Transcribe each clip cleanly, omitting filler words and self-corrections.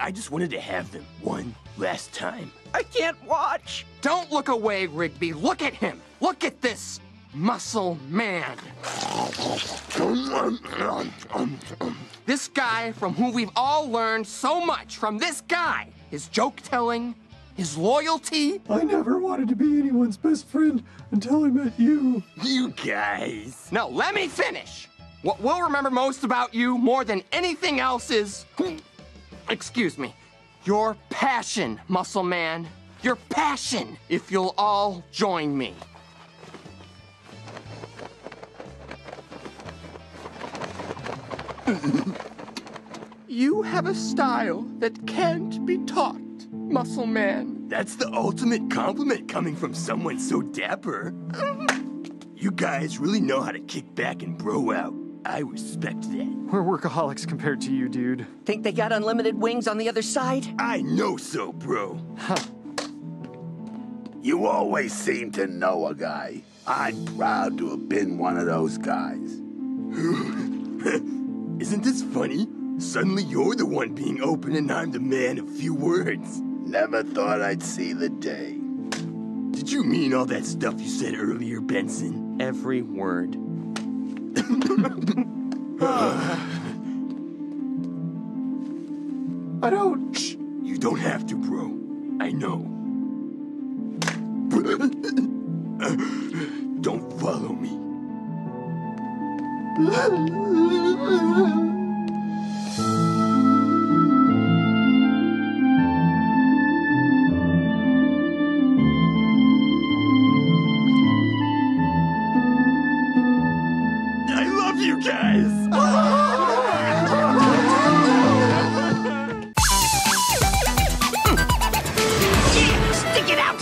I just wanted to have them one last time. I can't watch! Don't look away, Rigby. Look at him. Look at this muscle man. This guy from whom we've all learned so much, from this guy. His joke-telling, his loyalty. I never wanted to be anyone's best friend until I met you. You guys. No, let me finish. What we'll remember most about you more than anything else is... excuse me. Your passion, Muscle Man. Your passion, if you'll all join me. You have a style that can't be taught, Muscle Man. That's the ultimate compliment coming from someone so dapper. You guys really know how to kick back and bro out. I respect that. We're workaholics compared to you, dude. Think they got unlimited wings on the other side? I know so, bro. Huh. You always seem to know a guy. I'm proud to have been one of those guys. Isn't this funny? Suddenly you're the one being open and I'm the man of few words. Never thought I'd see the day. Did you mean all that stuff you said earlier, Benson? Every word. I don't... Shh. You don't have to, bro. I know. Don't follow me. I love you guys!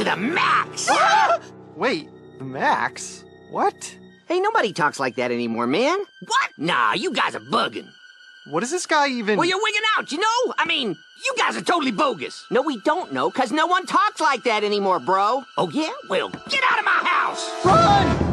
The max! Wait, the max? What? Hey, nobody talks like that anymore, man. What? Nah, you guys are bugging. What is this guy even... Well, you're wigging out, you know? I mean, you guys are totally bogus. No, we don't know, because no one talks like that anymore, bro. Oh, yeah? Well, get out of my house! Run!